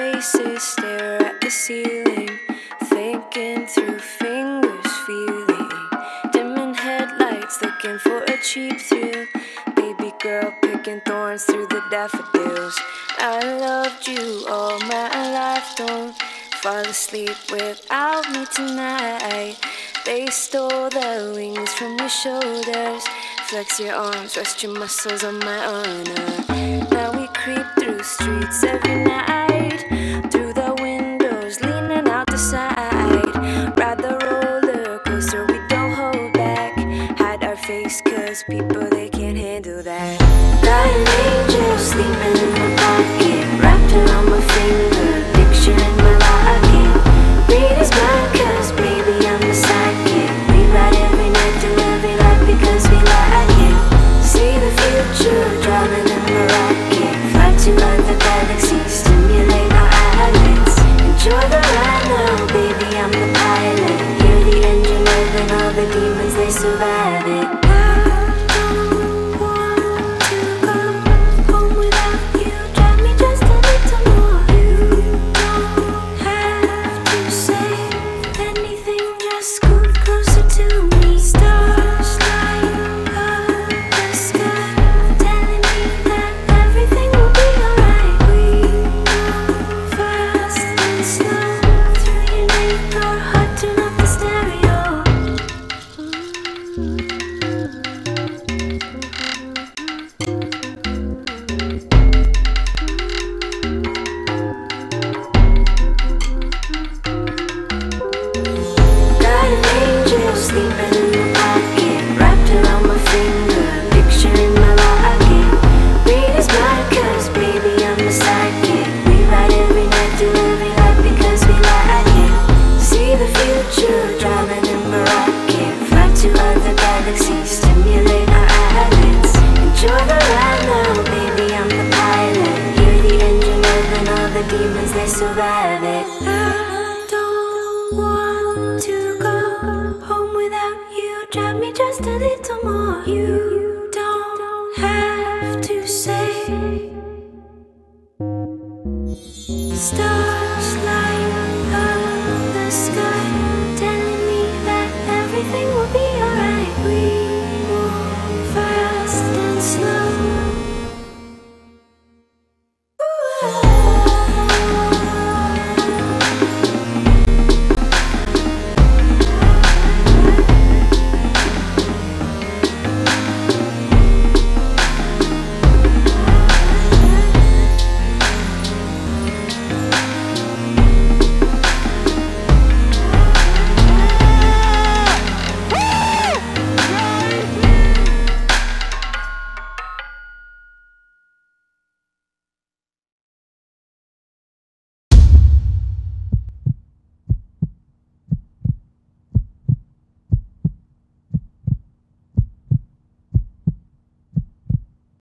faces stare at the ceiling, thinking through fingers, feeling dim in headlights, looking for a cheap thrill. Baby girl picking thorns through the daffodils. I loved you all my life, don't fall asleep without me tonight. They stole the wings from your shoulders. Flex your arms, rest your muscles on my honor. Now we creep through streets every night, through the windows, leaning out the side. Ride the roller coaster, we don't hold back. Hide our face, cause people, they can't handle that. Dying angel, sleeping in my pocket, wrapped around my finger, picturing my locket. Read his mind, cause baby I'm a sidekick. We ride every night to live it up because we like it. See the future, driving in my rocket. Fly to other galaxies, stimulate our eyelids. Enjoy the ride now, baby I'm the pilot. Hear the engine move and all the demons, they survive it. Everything will be